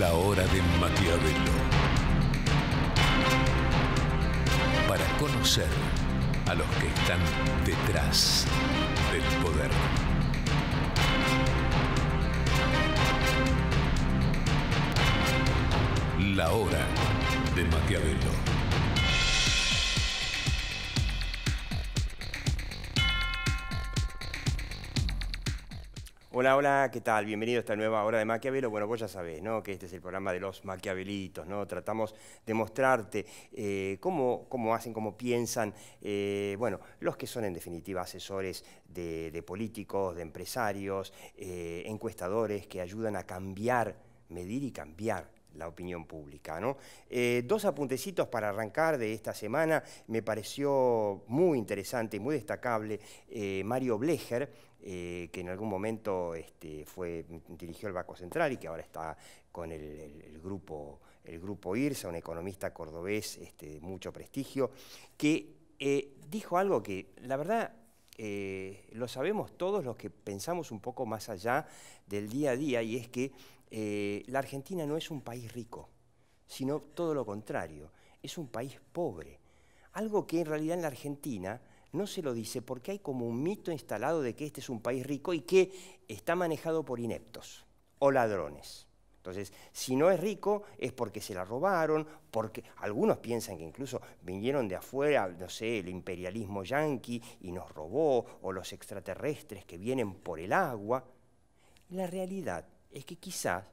La Hora de Maquiavelo. Para conocer a los que están detrás del poder. La Hora de Maquiavelo. Hola, hola, ¿qué tal? Bienvenido a esta nueva Hora de Maquiavelo. Bueno, vos ya sabés, ¿no?, que este es el programa de los maquiavelitos, ¿no? Tratamos de mostrarte cómo hacen, cómo piensan, bueno, los que son en definitiva asesores de políticos, de empresarios, encuestadores que ayudan a cambiar, medir y cambiar la opinión pública, ¿no? Dos apuntecitos para arrancar de esta semana. Me pareció muy interesante y muy destacable Mario Blejer, que en algún momento dirigió el Banco Central y que ahora está con el grupo IRSA, un economista cordobés de mucho prestigio, que dijo algo que, la verdad, lo sabemos todos los que pensamos un poco más allá del día a día, y es que la Argentina no es un país rico, sino todo lo contrario, es un país pobre. Algo que en realidad en la Argentina no se lo dice porque hay como un mito instalado de que este es un país rico y que está manejado por ineptos o ladrones. Entonces, si no es rico es porque se la robaron, porque algunos piensan que incluso vinieron de afuera, no sé, el imperialismo yanqui y nos robó, o los extraterrestres que vienen por el agua. La realidad es que quizás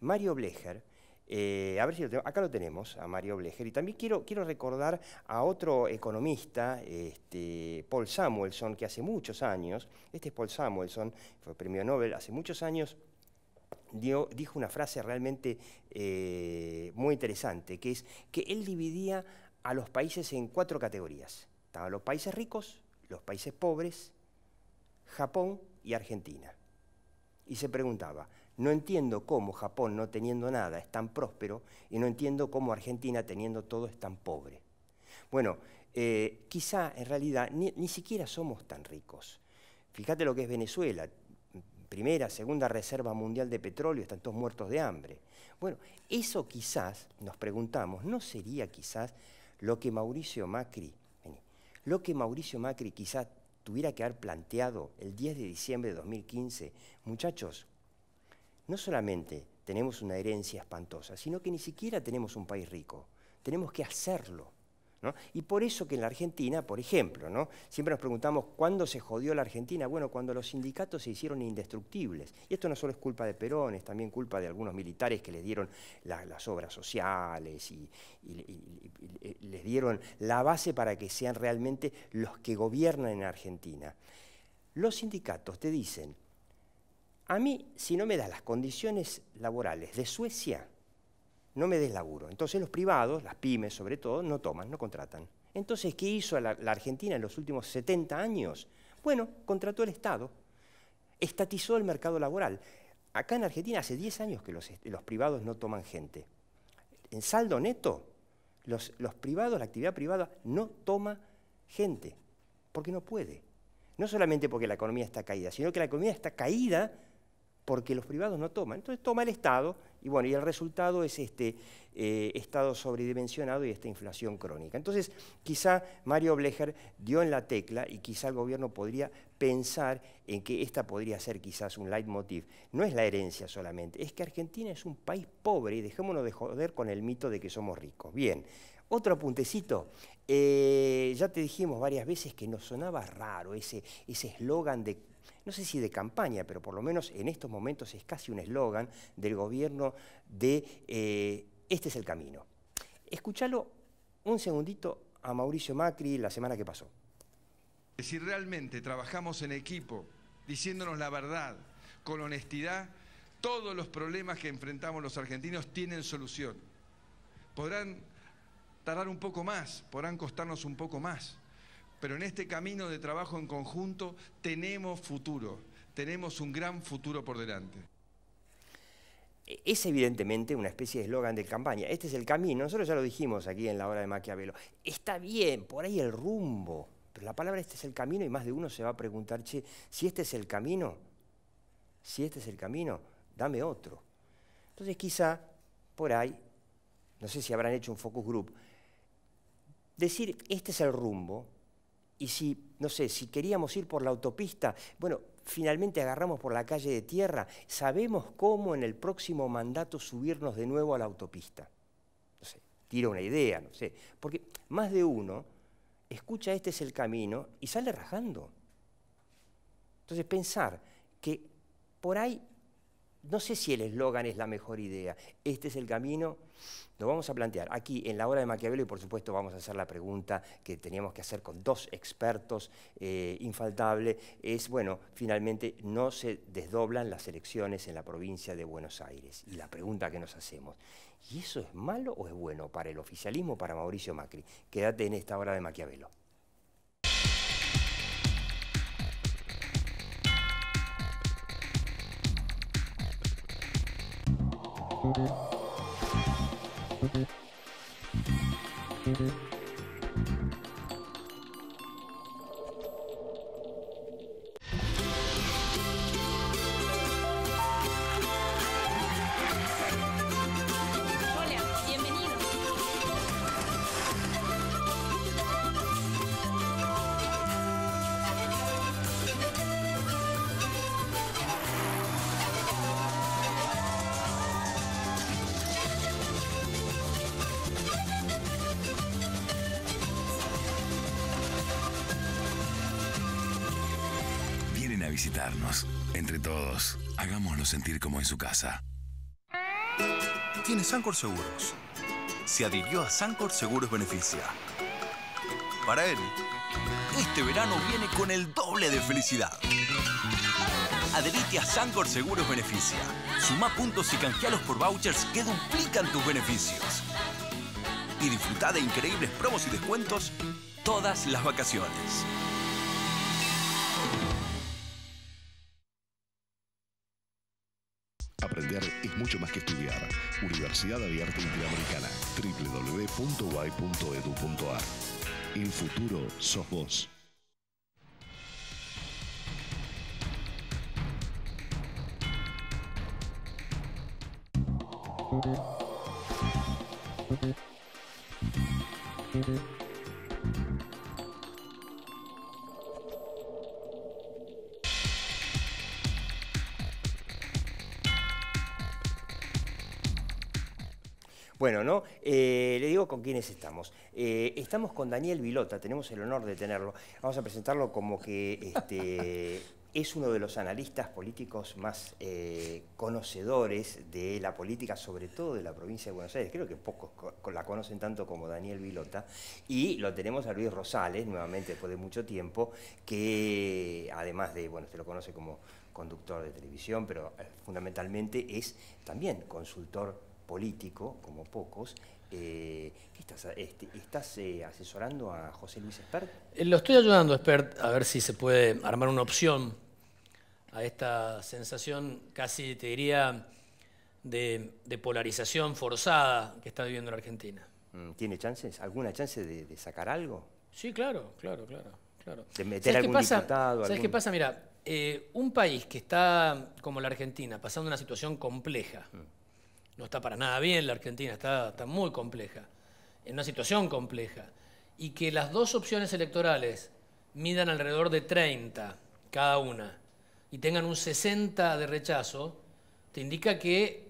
Mario Blejer, a ver si lo tengo, acá lo tenemos a Mario Blejer, y también quiero recordar a otro economista, Paul Samuelson, que hace muchos años, es Paul Samuelson, fue premio Nobel, hace muchos años dijo una frase realmente muy interesante, que es que él dividía a los países en cuatro categorías. Estaban los países ricos, los países pobres, Japón y Argentina. Y se preguntaba: no entiendo cómo Japón, no teniendo nada, es tan próspero, y no entiendo cómo Argentina, teniendo todo, es tan pobre. Bueno, quizá en realidad ni siquiera somos tan ricos. Fíjate lo que es Venezuela, primera, segunda reserva mundial de petróleo, están todos muertos de hambre. Bueno, eso quizás, nos preguntamos, ¿no sería quizás lo que Mauricio Macri quizás tuviera que haber planteado el 10 de diciembre de 2015? Muchachos, no solamente tenemos una herencia espantosa, sino que ni siquiera tenemos un país rico. Tenemos que hacerlo, ¿no? Y por eso que en la Argentina, por ejemplo, ¿no?, siempre nos preguntamos ¿cuándo se jodió la Argentina? Bueno, cuando los sindicatos se hicieron indestructibles. Y esto no solo es culpa de Perón, es también culpa de algunos militares que les dieron las obras sociales y les dieron la base para que sean realmente los que gobiernan en Argentina. Los sindicatos te dicen: a mí, si no me das las condiciones laborales de Suecia, no me des laburo. Entonces los privados, las pymes sobre todo, no toman, no contratan. Entonces, ¿qué hizo la Argentina en los últimos 70 años? Bueno, contrató el Estado, estatizó el mercado laboral. Acá en Argentina hace 10 años que los privados no toman gente. En saldo neto, los privados, la actividad privada no toma gente, porque no puede. No solamente porque la economía está caída, sino que la economía está caída porque los privados no toman. Entonces toma el Estado, y bueno, y el resultado es este Estado sobredimensionado y esta inflación crónica. Entonces, quizá Mario Blejer dio en la tecla, y quizá el gobierno podría pensar en que esta podría ser quizás un leitmotiv. No es la herencia solamente, es que Argentina es un país pobre, y dejémonos de joder con el mito de que somos ricos. Bien, otro apuntecito. Ya te dijimos varias veces que nos sonaba raro ese eslogan de, no sé si de campaña, pero por lo menos en estos momentos es casi un eslogan del gobierno de este es el camino. Escúchalo un segundito a Mauricio Macri la semana que pasó. Si realmente trabajamos en equipo, diciéndonos la verdad, con honestidad, todos los problemas que enfrentamos los argentinos tienen solución. Podrán tardar un poco más, podrán costarnos un poco más, pero en este camino de trabajo en conjunto tenemos futuro, tenemos un gran futuro por delante. Es evidentemente una especie de eslogan de campaña. Este es el camino, nosotros ya lo dijimos aquí en La Hora de Maquiavelo. Está bien, por ahí el rumbo, pero la palabra este es el camino, y más de uno se va a preguntar: che, si este es el camino, dame otro. Entonces quizá por ahí, no sé si habrán hecho un focus group, decir, este es el rumbo, y si, no sé, si queríamos ir por la autopista, bueno, finalmente agarramos por la calle de tierra, sabemos cómo en el próximo mandato subirnos de nuevo a la autopista. No sé, tiro una idea, no sé, porque más de uno escucha este es el camino y sale rajando. Entonces pensar que por ahí, no sé si el eslogan es la mejor idea, este es el camino, lo vamos a plantear aquí en La Hora de Maquiavelo y por supuesto vamos a hacer la pregunta que teníamos que hacer con dos expertos infaltable, es bueno, finalmente no se desdoblan las elecciones en la provincia de Buenos Aires y la pregunta que nos hacemos, ¿y eso es malo o es bueno para el oficialismo, para Mauricio Macri? Quédate en esta Hora de Maquiavelo. Visitarnos. Entre todos, hagámoslo sentir como en su casa. Tiene Sancor Seguros. Se adhirió a Sancor Seguros Beneficia. Para él, este verano viene con el doble de felicidad. Adherite a Sancor Seguros Beneficia. Suma puntos y canjealos por vouchers que duplican tus beneficios. Y disfruta de increíbles promos y descuentos todas las vacaciones. Aprender es mucho más que estudiar. Universidad Abierta Interamericana. www.uay.edu.ar. El futuro sos vos. Bueno, ¿no? Le digo con quiénes estamos. Estamos con Daniel Bilotta, tenemos el honor de tenerlo. Vamos a presentarlo como que es uno de los analistas políticos más conocedores de la política, sobre todo de la provincia de Buenos Aires. Creo que pocos la conocen tanto como Daniel Bilotta. Y lo tenemos a Luis Rosales, nuevamente después de mucho tiempo, que además de, bueno, usted lo conoce como conductor de televisión, pero fundamentalmente es también consultor político, como pocos. ¿Qué estás asesorando a José Luis Espert? Lo estoy ayudando a Espert a ver si se puede armar una opción a esta sensación casi, te diría, de polarización forzada que está viviendo la Argentina. ¿Tiene chances? ¿Alguna chance de sacar algo? Sí, claro. ¿De meter algún diputado? ¿Sabes qué pasa? Mira, un país que está, como la Argentina, pasando una situación compleja, no está para nada bien la Argentina, está muy compleja, en una situación compleja. Y que las dos opciones electorales midan alrededor de 30 cada una y tengan un 60 de rechazo, te indica que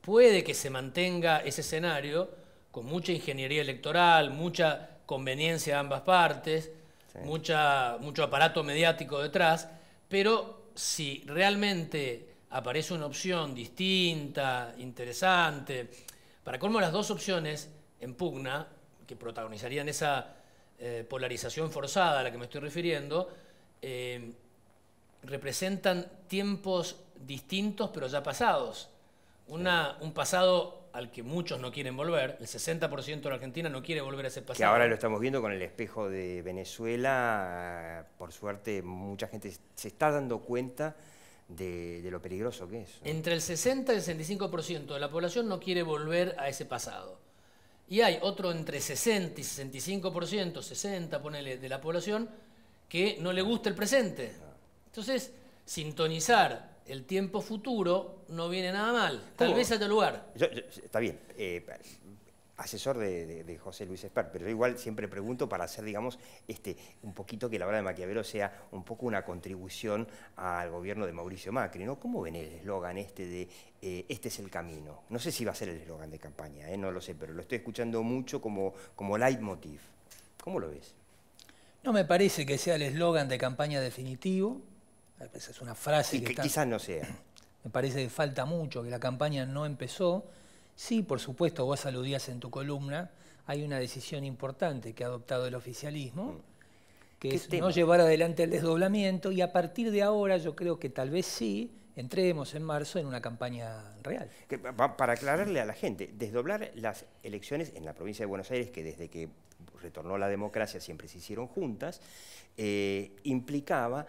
puede que se mantenga ese escenario con mucha ingeniería electoral, mucha conveniencia de ambas partes, sí, mucho aparato mediático detrás, pero si realmente aparece una opción distinta, interesante. Para colmo, las dos opciones en pugna, que protagonizarían esa polarización forzada a la que me estoy refiriendo, representan tiempos distintos pero ya pasados. Un pasado al que muchos no quieren volver, el 60% de la Argentina no quiere volver a ese pasado. Que ahora lo estamos viendo con el espejo de Venezuela, por suerte mucha gente se está dando cuenta de lo peligroso que es, ¿no? Entre el 60 y el 65% de la población no quiere volver a ese pasado. Y hay otro entre 60 y 65%, 60 ponele, de la población, que no le gusta el presente. Entonces, sintonizar el tiempo futuro no viene nada mal. Tal vez a tu lugar. Está bien. Asesor de José Luis Espert, pero yo igual siempre pregunto para hacer, digamos, un poquito que La Hora de Maquiavelo sea un poco una contribución al gobierno de Mauricio Macri, ¿no? ¿Cómo ven el eslogan de este es el camino? No sé si va a ser el eslogan de campaña, no lo sé, pero lo estoy escuchando mucho como leitmotiv. ¿Cómo lo ves? No me parece que sea el eslogan de campaña definitivo. Esa es una frase que quizás no sea. Me parece que falta mucho, que la campaña no empezó. Sí, por supuesto, vos aludías en tu columna, hay una decisión importante que ha adoptado el oficialismo, que es no llevar adelante el desdoblamiento, y a partir de ahora yo creo que tal vez sí entremos en marzo en una campaña real. Para aclararle a la gente, desdoblar las elecciones en la provincia de Buenos Aires, que desde que retornó la democracia siempre se hicieron juntas, implicaba,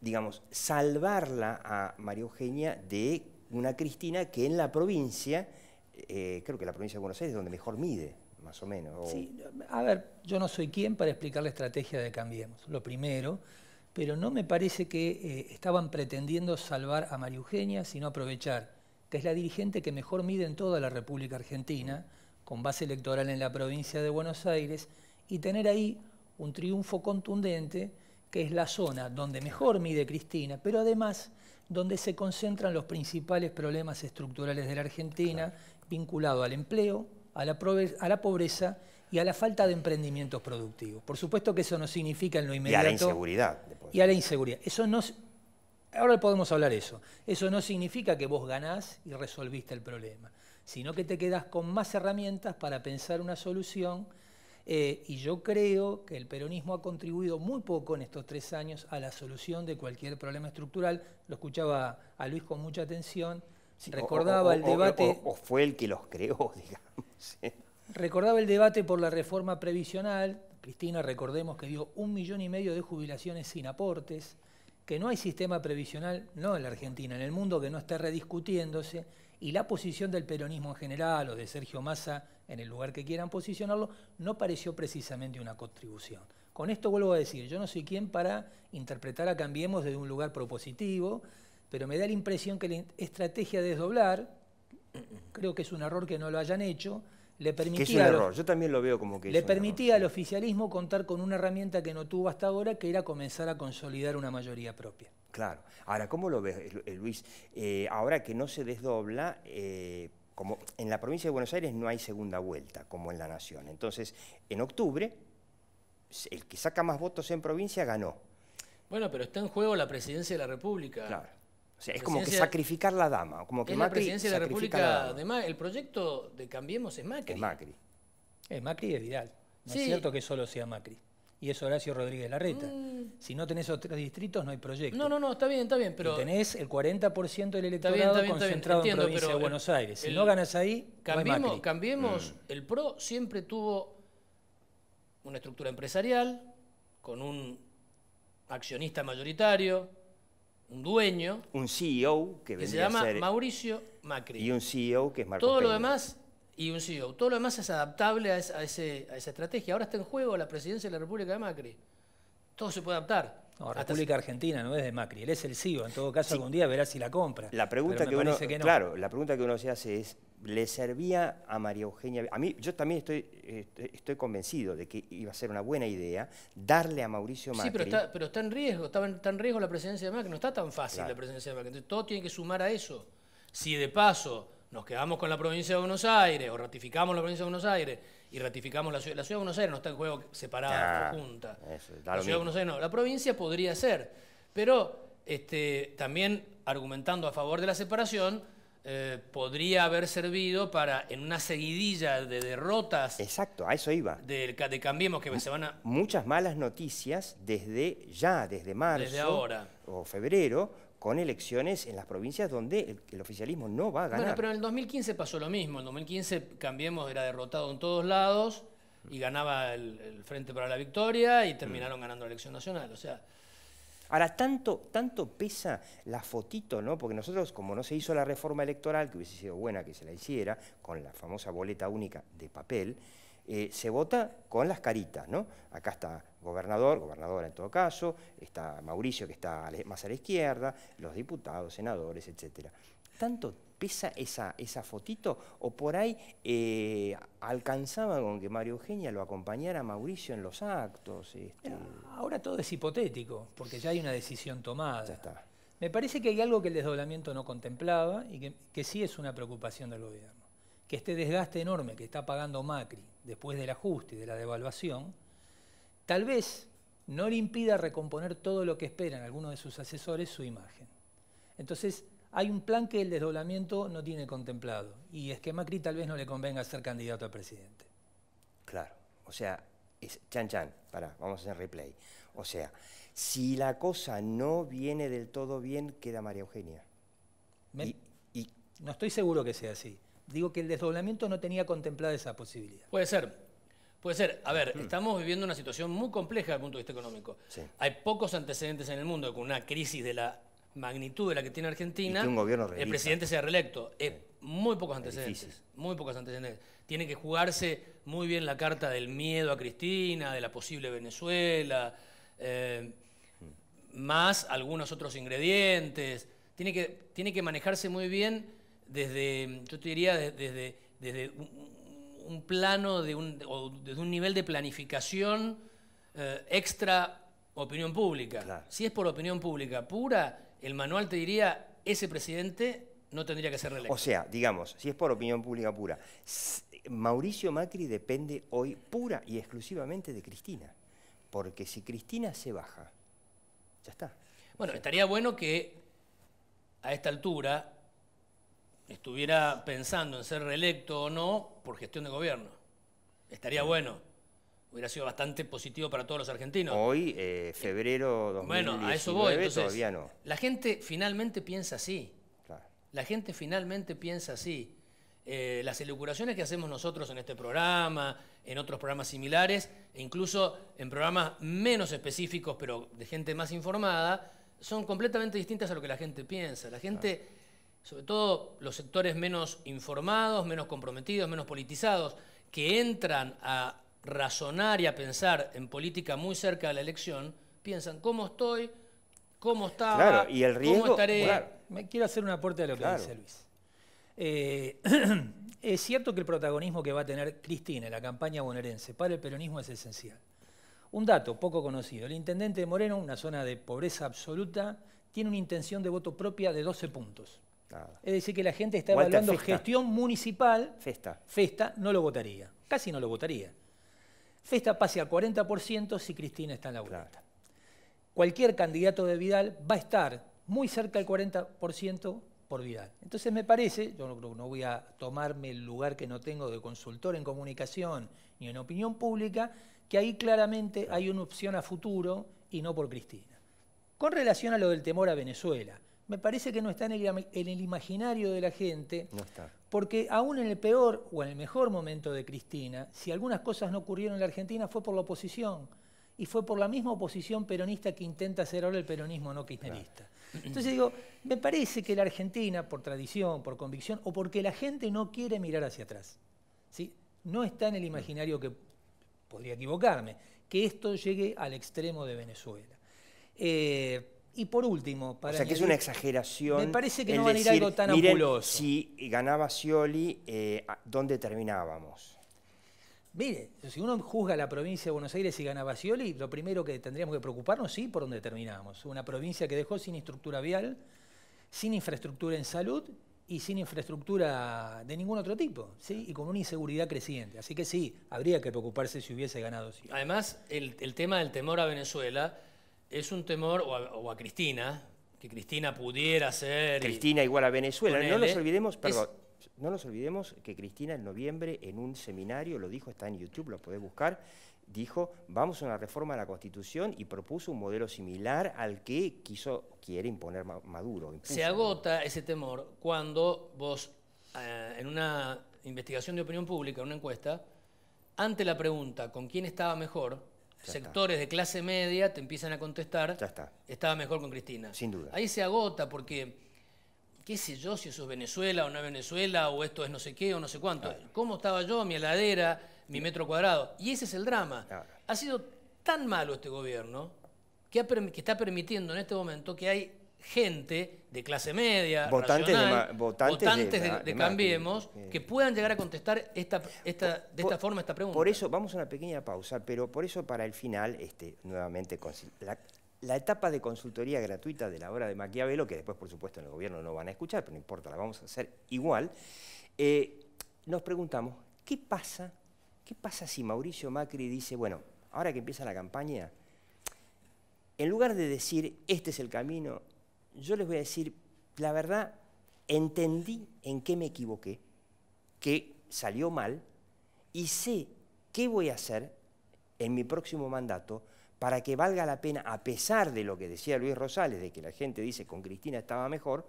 digamos, salvarla a María Eugenia de una Cristina que en la provincia... creo que la provincia de Buenos Aires es donde mejor mide, más o menos. Sí, a ver, yo no soy quien para explicar la estrategia de Cambiemos, lo primero, pero no me parece que estaban pretendiendo salvar a María Eugenia, sino aprovechar, que es la dirigente que mejor mide en toda la República Argentina, con base electoral en la provincia de Buenos Aires, y tener ahí un triunfo contundente, que es la zona donde mejor mide Cristina, pero además donde se concentran los principales problemas estructurales de la Argentina, vinculado al empleo, a la pobreza y a la falta de emprendimientos productivos. Por supuesto que eso no significa en lo inmediato... Y a la inseguridad. Y a la inseguridad. Eso no, ahora podemos hablar eso. Eso no significa que vos ganás y resolviste el problema, sino que te quedás con más herramientas para pensar una solución. Y yo creo que el peronismo ha contribuido muy poco en estos 3 años a la solución de cualquier problema estructural. Lo escuchaba a Luis con mucha atención. Sí, recordaba el debate... O fue el que los creó, digamos. Recordaba el debate por la reforma previsional. Cristina, recordemos que dio 1,5 millones de jubilaciones sin aportes, que no hay sistema previsional, no en la Argentina, en el mundo, que no esté rediscutiéndose, y la posición del peronismo en general, o de Sergio Massa, en el lugar que quieran posicionarlo, no pareció precisamente una contribución. Con esto vuelvo a decir, yo no soy quien para interpretar a Cambiemos desde un lugar propositivo, pero me da la impresión que la estrategia de desdoblar, creo que es un error que no lo hayan hecho, le permitía, que es un error. Yo también lo veo como que le permitía al oficialismo contar con una herramienta que no tuvo hasta ahora, que era comenzar a consolidar una mayoría propia. Claro. Ahora, ¿cómo lo ves, Luis? Ahora que no se desdobla, como en la provincia de Buenos Aires no hay segunda vuelta, como en la nación. Entonces, en octubre, el que saca más votos en provincia ganó. Bueno, pero está en juego la presidencia de la República. Claro. O sea, es como que sacrificar la dama. Como que es Macri, la presidencia de la República. Además, el proyecto de Cambiemos es Macri. Es Macri. Es Macri y es Vidal. No es cierto que solo sea Macri. Y es Horacio Rodríguez Larreta. Si no tenés otros distritos, no hay proyecto. No, está bien, pero... Y tenés el 40% del electorado concentrado en provincia de Buenos Aires. Si no ganas ahí, no hay Cambiemos. El PRO siempre tuvo una estructura empresarial, con un accionista mayoritario, un dueño, un CEO que se llama Mauricio Macri. Y un CEO que es Marco. Todo lo demás, y un CEO. Todo lo demás es adaptable a esa estrategia. Ahora está en juego la presidencia de la República de Macri. Todo se puede adaptar. No, República Argentina no es de Macri, él es el CEO. En todo caso, algún día verás si la compra. La pregunta que uno, no. Claro, la pregunta que uno se hace es: ¿le servía a María Eugenia? A mí, yo también estoy convencido de que iba a ser una buena idea darle a Mauricio Macri. Sí, pero está en riesgo, está en riesgo la presidencia de Macri, no está tan fácil la presidencia de Macri. Entonces, todo tiene que sumar a eso. Si de paso nos quedamos con la provincia de Buenos Aires o ratificamos la provincia de Buenos Aires y ratificamos la ciudad de Buenos Aires, no está en juego separada o junta. La ciudad de Buenos Aires no, la provincia podría ser, pero también argumentando a favor de la separación. Podría haber servido para, en una seguidilla de derrotas... Exacto, a eso iba. De Cambiemos, que se van a... Muchas malas noticias desde marzo... Desde ahora. O febrero, con elecciones en las provincias donde el oficialismo no va a ganar. Bueno, pero en el 2015 pasó lo mismo. En el 2015 Cambiemos era derrotado en todos lados y ganaba el Frente para la Victoria y terminaron ganando la elección nacional, o sea... Ahora, tanto pesa la fotito, ¿no? Porque nosotros, como no se hizo la reforma electoral, que hubiese sido buena que se la hiciera, con la famosa boleta única de papel, se vota con las caritas, ¿no? Acá está gobernador, gobernadora en todo caso, está Mauricio que está más a la izquierda, los diputados, senadores, etc. ¿Tanto pesa esa fotito? ¿O por ahí alcanzaba con que María Eugenia lo acompañara a Mauricio en los actos? Ahora todo es hipotético, porque ya hay una decisión tomada. Ya está. Me parece que hay algo que el desdoblamiento no contemplaba y que sí es una preocupación del gobierno. Que este desgaste enorme que está pagando Macri después del ajuste y de la devaluación, tal vez no le impida recomponer todo lo que esperan algunos de sus asesores, su imagen. Entonces, hay un plan que el desdoblamiento no tiene contemplado y es que Macri tal vez no le convenga ser candidato a presidente. Claro, o sea, es chan, pará, vamos a hacer replay. O sea, si la cosa no viene del todo bien, queda María Eugenia. No estoy seguro que sea así. Digo que el desdoblamiento no tenía contemplada esa posibilidad. Puede ser. Puede ser. A ver, estamos viviendo una situación muy compleja desde el punto de vista económico. Sí. Hay pocos antecedentes en el mundo con una crisis de la magnitud de la que tiene Argentina. Y que un gobierno realiza. El presidente sea reelecto. Sí. Muy pocos antecedentes. Muy pocos antecedentes. Tiene que jugarse muy bien la carta del miedo a Cristina, de la posible Venezuela, más algunos otros ingredientes. Tiene que manejarse muy bien desde, yo te diría, desde un plano, o desde un nivel de planificación extra opinión pública. Claro. Si es por opinión pública pura, el manual te diría, ese presidente no tendría que ser reelecto. O sea, digamos, si es por opinión pública pura, Mauricio Macri depende hoy pura y exclusivamente de Cristina. Porque si Cristina se baja, ya está. Bueno, estaría bueno que a esta altura estuviera pensando en ser reelecto o no por gestión de gobierno. Estaría bueno. Hubiera sido bastante positivo para todos los argentinos. Hoy, febrero 2019, bueno, a eso voy. Entonces, todavía no. La gente finalmente piensa así. Claro. La gente finalmente piensa así. Las elucubraciones que hacemos nosotros en este programa, en otros programas similares, e incluso en programas menos específicos, pero de gente más informada, son completamente distintas a lo que la gente piensa. La gente... Claro. Sobre todo los sectores menos informados, menos comprometidos, menos politizados, que entran a razonar y a pensar en política muy cerca de la elección, piensan cómo estoy, cómo estaba, claro, y el riesgo, cómo estaré. Claro. Me quiero hacer un aporte a lo que dice Luis. Es cierto que el protagonismo que va a tener Cristina en la campaña bonaerense para el peronismo es esencial. Un dato poco conocido, el intendente de Moreno, una zona de pobreza absoluta, tiene una intención de voto propia de 12 puntos. Nada. Es decir, que la gente está evaluando gestión municipal. Festa no lo votaría, casi no lo votaría. Festa pase al 40% si Cristina está en la vuelta. Claro. Cualquier candidato de Vidal va a estar muy cerca del 40% por Vidal. Entonces me parece, yo no voy a tomarme el lugar que no tengo de consultor en comunicación ni en opinión pública, que ahí claramente hay una opción a futuro y no por Cristina. Con relación a lo del temor a Venezuela, me parece que no está en el imaginario de la gente, no está. Porque aún en el peor o en el mejor momento de Cristina, si algunas cosas no ocurrieron en la Argentina fue por la oposición, y fue por la misma oposición peronista que intenta hacer ahora el peronismo no kirchnerista. Claro. Entonces digo, me parece que la Argentina, por tradición, por convicción, o porque la gente no quiere mirar hacia atrás, ¿sí? No está en el imaginario, que podría equivocarme, que esto llegue al extremo de Venezuela. Y por último, para añadir, que es una exageración. Me parece que no van a ir algo tan ampuloso. Si ganaba Scioli, ¿dónde terminábamos? Mire, si uno juzga la provincia de Buenos Aires y ganaba Scioli, lo primero que tendríamos que preocuparnos, sí, por dónde terminamos. Una provincia que dejó sin estructura vial, sin infraestructura en salud y sin infraestructura de ningún otro tipo, ¿sí? Y con una inseguridad creciente. Así que sí, habría que preocuparse si hubiese ganado Scioli. Además, el tema del temor a Venezuela... Es un temor, o a Cristina, que Cristina pudiera ser... Cristina igual a Venezuela. No nos olvidemos, perdón, no nos olvidemos que Cristina en noviembre en un seminario, lo dijo, está en YouTube, lo podés buscar, dijo, vamos a una reforma de la Constitución y propuso un modelo similar al que quiere imponer Maduro. Se agota ese temor cuando vos, en una investigación de opinión pública, en una encuesta, ante la pregunta, ¿con quién estaba mejor? Ya sectores está. De clase media te empiezan a contestar, ya está. Estaba mejor con Cristina. Sin duda. Ahí se agota porque, qué sé yo, si eso es Venezuela o no es Venezuela, o esto es no sé qué o no sé cuánto. Claro. ¿Cómo estaba yo? Mi heladera, mi metro cuadrado. Y ese es el drama. Claro. Ha sido tan malo este gobierno que está permitiendo en este momento que hay gente de clase media, votantes racional, de Cambiemos, que puedan llegar a contestar esta pregunta. Por eso, vamos a una pequeña pausa, pero por eso para el final, nuevamente, la etapa de consultoría gratuita de La Hora de Maquiavelo, que después, por supuesto, en el gobierno no van a escuchar, pero no importa, la vamos a hacer igual, nos preguntamos, ¿qué pasa si Mauricio Macri dice, bueno, ahora que empieza la campaña, en lugar de decir, este es el camino, yo les voy a decir, la verdad, entendí en qué me equivoqué, que salió mal, y sé qué voy a hacer en mi próximo mandato para que valga la pena, a pesar de lo que decía Luis Rosales, de que la gente dice con Cristina estaba mejor,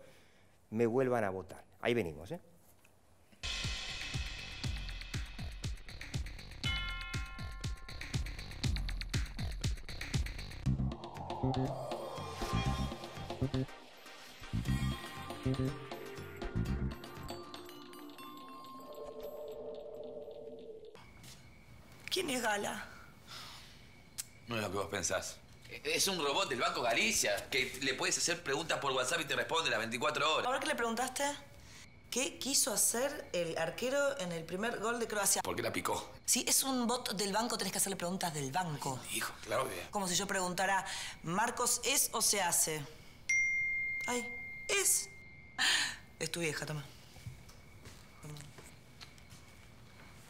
me vuelvan a votar. Ahí venimos, ¿eh? ¿Quién es Gala? No es lo que vos pensás. Es un robot del Banco Galicia que le puedes hacer preguntas por WhatsApp y te responde las 24 horas. ¿Ahora qué le preguntaste? ¿Qué quiso hacer el arquero en el primer gol de Croacia? Porque la picó. Si es un bot del banco, tenés que hacerle preguntas del banco. Ay, hijo, claro que... Como si yo preguntara, ¿Marcos es o se hace? Ay, es. Es tu vieja, toma.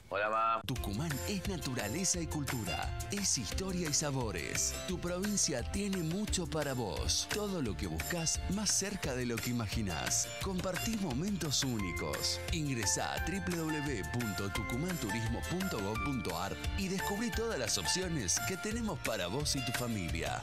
Hola, mamá. Tucumán es naturaleza y cultura, es historia y sabores. Tu provincia tiene mucho para vos. Todo lo que buscas más cerca de lo que imaginás. Compartís momentos únicos. Ingresá a www.tucumanturismo.gov.ar y descubrí todas las opciones que tenemos para vos y tu familia.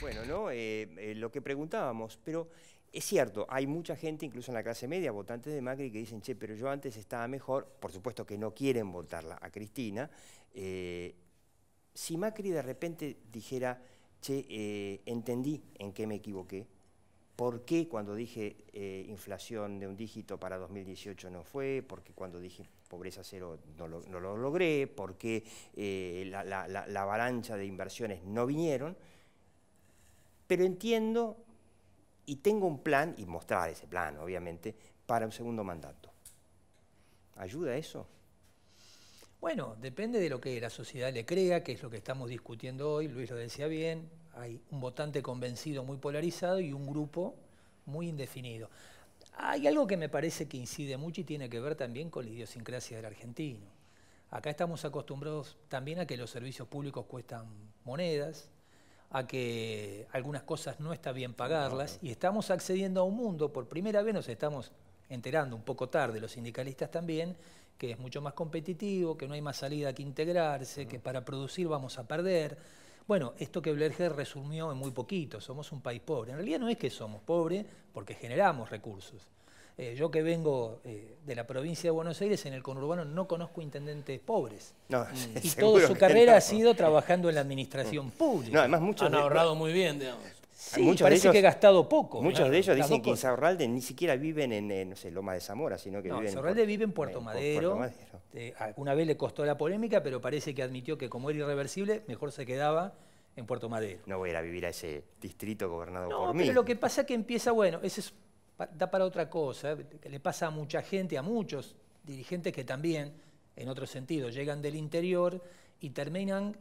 Bueno, ¿no? Lo que preguntábamos, pero es cierto, hay mucha gente, incluso en la clase media, votantes de Macri, que dicen, che, pero yo antes estaba mejor, por supuesto que no quieren votarla a Cristina. Si Macri de repente dijera, che, entendí en qué me equivoqué, por qué cuando dije inflación de un dígito para 2018 no fue, por qué cuando dije pobreza cero no lo logré, por qué la avalancha de inversiones no vinieron, pero entiendo y tengo un plan, y mostrar ese plan, obviamente, para un segundo mandato. ¿Ayuda eso? Bueno, depende de lo que la sociedad le crea, que es lo que estamos discutiendo hoy. Luis lo decía bien, hay un votante convencido muy polarizado y un grupo muy indefinido. Hay algo que me parece que incide mucho y tiene que ver también con la idiosincrasia del argentino. Acá estamos acostumbrados también a que los servicios públicos cuestan monedas, a que algunas cosas no está bien pagarlas, y estamos accediendo a un mundo, por primera vez nos estamos enterando un poco tarde, los sindicalistas también, que es mucho más competitivo, que no hay más salida que integrarse, que para producir vamos a perder. Bueno, esto que Blejer resumió en muy poquito, somos un país pobre. En realidad no es que somos pobres, porque generamos recursos. Yo que vengo de la provincia de Buenos Aires, en el conurbano no conozco intendentes pobres. No, y toda su carrera no ha sido trabajando en la administración pública. No, además muchos han ahorrado muy bien, digamos. Sí, muchos parece de ellos, que he gastado poco. Muchos de ellos dicen que en Isorralde ni siquiera viven en, no sé, Loma de Zamora, sino que viven... Isorralde vive en Puerto Madero. Alguna vez le costó la polémica, pero parece que admitió que como era irreversible, mejor se quedaba en Puerto Madero. No voy a ir a vivir a ese distrito gobernado por mí. No, pero lo que pasa es que empieza, bueno, eso es, da para otra cosa, le pasa a mucha gente, a muchos dirigentes que también, en otro sentido, llegan del interior y terminan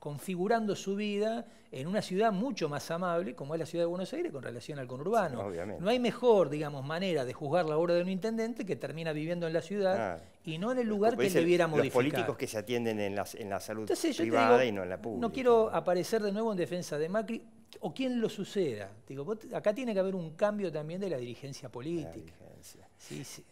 configurando su vida en una ciudad mucho más amable, como es la ciudad de Buenos Aires, con relación al conurbano. Obviamente. No hay mejor, digamos, manera de juzgar la obra de un intendente que termina viviendo en la ciudad y no en el lugar que debiera modificar. Los políticos que se atienden en la salud privada y no en la pública. No quiero aparecer de nuevo en defensa de Macri o quien lo suceda. Digo, acá tiene que haber un cambio también de la dirigencia política. La dirigencia. Sí, sí.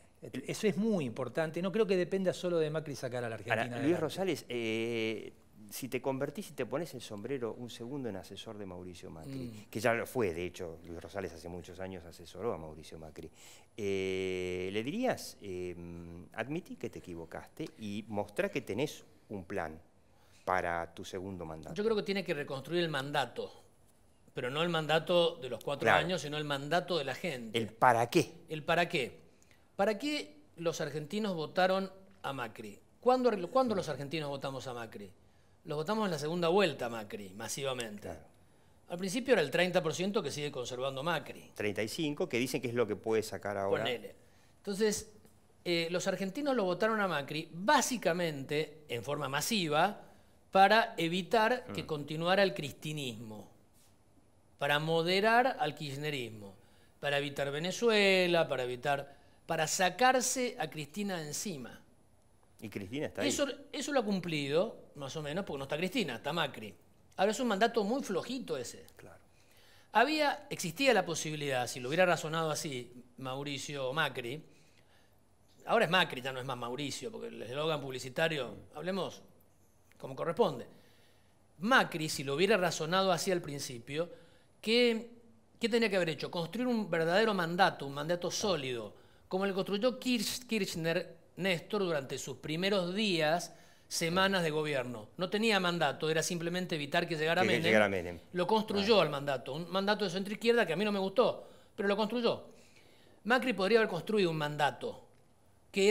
Eso es muy importante. No creo que dependa solo de Macri sacar a la Argentina. Ahora, Luis Rosales, si te convertís y te pones el sombrero un segundo en asesor de Mauricio Macri, que ya lo fue, de hecho, Luis Rosales hace muchos años asesoró a Mauricio Macri, le dirías, admití que te equivocaste y mostrá que tenés un plan para tu segundo mandato. Yo creo que tiene que reconstruir el mandato, pero no el mandato de los 4 claro. años, sino el mandato de la gente. El para qué. El para qué. ¿Para qué los argentinos votaron a Macri? ¿Cuándo los argentinos votamos a Macri? Los votamos en la segunda vuelta, Macri, masivamente. Claro. Al principio era el 30% que sigue conservando Macri. 35%, que dicen que es lo que puede sacar ahora. Ponele. Entonces, los argentinos lo votaron a Macri básicamente, en forma masiva, para evitar que continuara el cristinismo, para moderar al kirchnerismo, para evitar Venezuela, para evitar... para sacarse a Cristina encima. Y Cristina está ahí. Eso lo ha cumplido, más o menos, porque no está Cristina, está Macri. Ahora es un mandato muy flojito ese. Claro. Existía la posibilidad, si lo hubiera razonado así Mauricio Macri, ahora es Macri, ya no es más Mauricio, porque el eslogan publicitario, hablemos como corresponde. Macri, si lo hubiera razonado así al principio, ¿qué tenía que haber hecho? Construir un verdadero mandato, un mandato sólido, como el que construyó Kirchner, Néstor, durante sus primeros días, semanas de gobierno. No tenía mandato, era simplemente evitar que llegara Menem. Lo construyó al mandato, un mandato de centroizquierda que a mí no me gustó, pero lo construyó. Macri podría haber construido un mandato que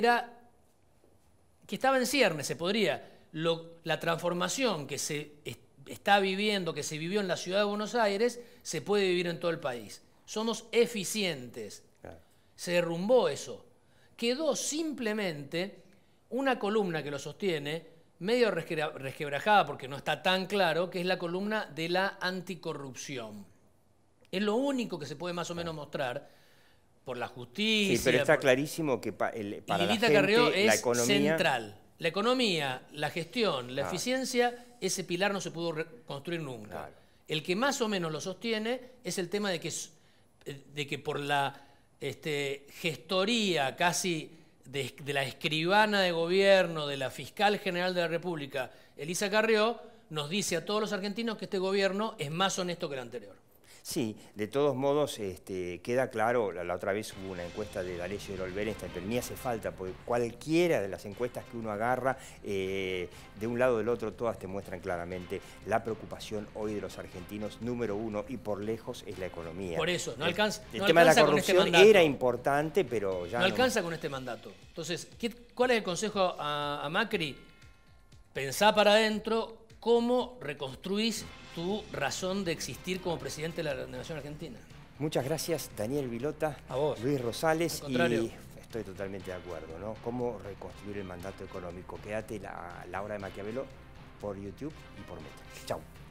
estaba en ciernes, la transformación que se está viviendo, que se vivió en la ciudad de Buenos Aires, se puede vivir en todo el país. Somos eficientes. Se derrumbó eso. Quedó simplemente una columna que lo sostiene, medio resquebrajada porque no está tan claro, que es la columna de la anticorrupción. Es lo único que se puede más o menos mostrar por la justicia. Sí, pero está clarísimo que para la gente, Carrió es la economía... central. La economía, la gestión, la eficiencia, ese pilar no se pudo construir nunca. Claro. El que más o menos lo sostiene es el tema de que por la... gestoría casi de la escribana de gobierno, de la fiscal general de la República, Elisa Carrió, nos dice a todos los argentinos que este gobierno es más honesto que el anterior. Sí, de todos modos queda claro, la otra vez hubo una encuesta de D'Alessio Irigoyen, pero ni hace falta, porque cualquiera de las encuestas que uno agarra, de un lado o del otro, todas te muestran claramente la preocupación hoy de los argentinos, número 1 y por lejos, es la economía. Por eso, no alcanza. El tema de la corrupción era importante, pero ya no. No alcanza con este mandato. Entonces, ¿cuál es el consejo a Macri? Pensá para adentro. ¿Cómo reconstruís tu razón de existir como presidente de la Nación Argentina? Muchas gracias, Daniel Bilotta, a vos, Luis Rosales. Y estoy totalmente de acuerdo, ¿no? ¿Cómo reconstruir el mandato económico? Quédate la hora de Maquiavelo por YouTube y por Meta. Chau.